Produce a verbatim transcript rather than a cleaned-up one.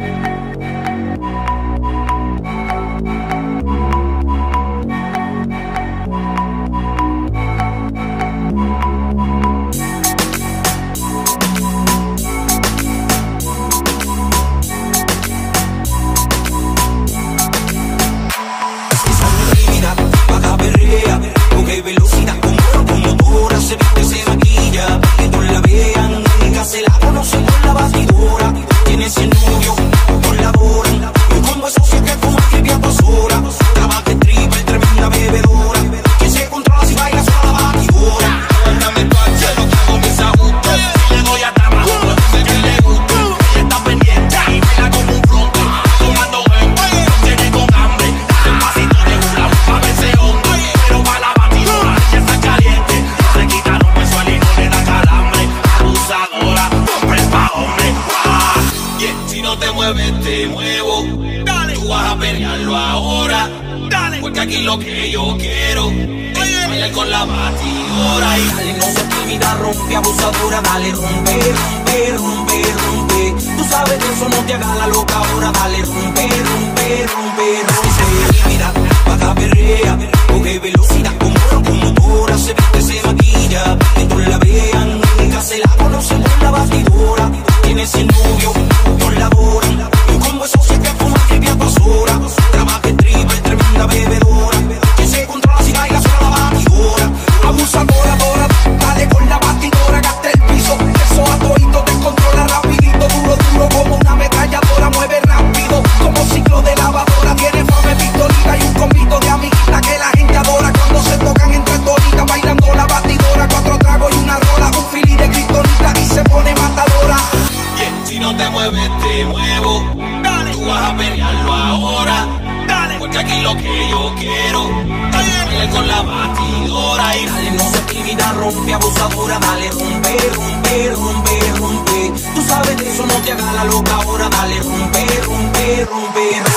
Te muevo, dale. Tú vas a pelearlo ahora, dale. Porque aquí lo que yo quiero es bailar con la batidora. Y dale, no seas tímida, rompe abusadora. Dale, rompe, rompe, rompe, rompe. Tú sabes de eso, no te hagas la loca ahora. Dale, rompe, rompe, rompe, rompe. Y mira, baja, perrea, coge velocidad como oro, con motora. Se viste, se maquilla, que tú la vean, nunca se la conoce por la batidora. Tienes el novio, no labora. Te muevo, dale. Tú vas a pelearlo ahora, dale. Porque aquí lo que yo quiero es bailar con la batidora. Y dale, no seas tímida, rompe abusadora. Dale, rompe, rompe, rompe, rompe. Tú sabes de eso, no te hagas la loca ahora. Dale, rompe, rompe, rompe, rompe.